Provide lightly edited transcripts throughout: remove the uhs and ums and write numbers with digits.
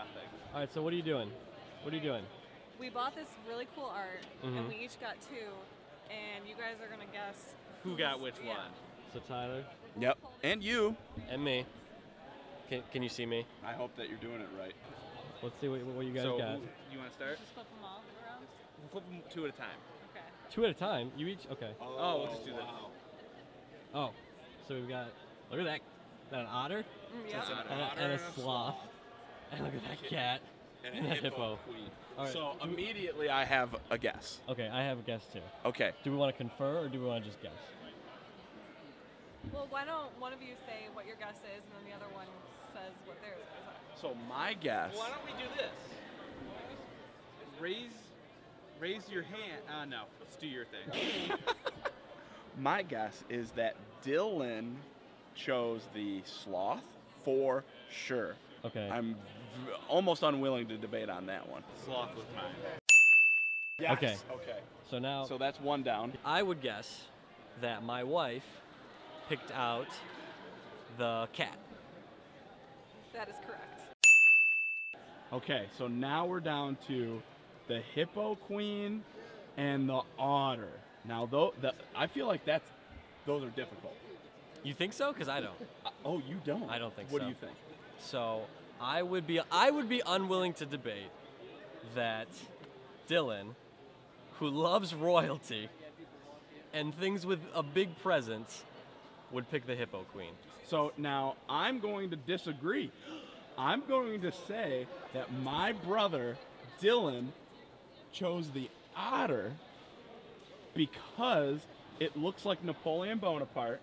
nothing. All right, so what are you doing? What are you doing? We bought this really cool art, and we each got two, and you guys are going to guess who got which one. So Tyler. Yep. And you. And me. Can you see me? I hope that you're doing it right. Let's see what you guys got. You want to start? Just flip them all around? We'll flip them two at a time. Okay. Two at a time? You each? Okay. Oh, we'll just do that. Oh, so we've got, look at that. Is that an otter? Yeah. And a sloth. And look at that cat. And a hippo. Right. So immediately I have a guess. Okay, I have a guess too. Okay. Do we want to confer or do we want to just guess? Well, why don't one of you say what your guess is and then the other one says what theirs is. So my guess. Why don't we do this? Raise your hand. No, let's do your thing. My guess is that Dylan chose the sloth for sure. Okay. I'm almost unwilling to debate on that one. Sloth was mine. Yes. Okay. Okay. So now. So that's one down. I would guess that my wife picked out the cat. That is correct. Okay, so now we're down to the hippo queen and the otter. Now, though, I feel like those are difficult. You think so? Because I don't. Oh, you don't? I don't think so. What do you think? So I would be unwilling to debate that Dylan, who loves royalty and things with a big presence, would pick the hippo queen. So now I'm going to disagree. I'm going to say that my brother Dylan chose the otter because it looks like Napoleon Bonaparte,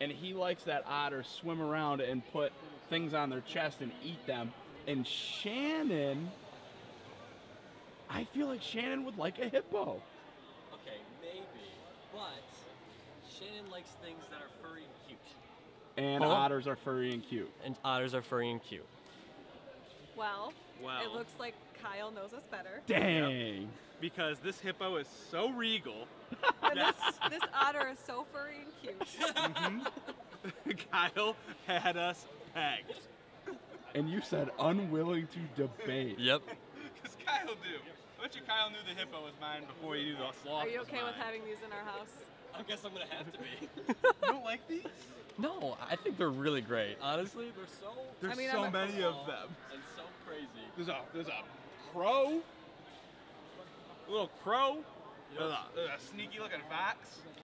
and he likes that otter swim around and put things on their chest and eat them. And Shannon, I feel like Shannon would like a hippo. Okay, maybe, but Shannon likes things that are furry and cute. And otters are furry and cute. And otters are furry and cute. Well, it looks like Kyle knows us better. Dang. Yep. Because this hippo is so regal. And this otter is so furry and cute. Kyle had us pegged. And you said unwilling to debate. Yep. Because Kyle knew. I bet you Kyle knew the hippo was mine before you knew the sloth. Are you okay with having these in our house? I guess I'm going to have to be. You don't like these? No, I think they're really great. Honestly, there's so many of them. And so crazy. There's a crow. A little crow. There's a sneaky looking fox.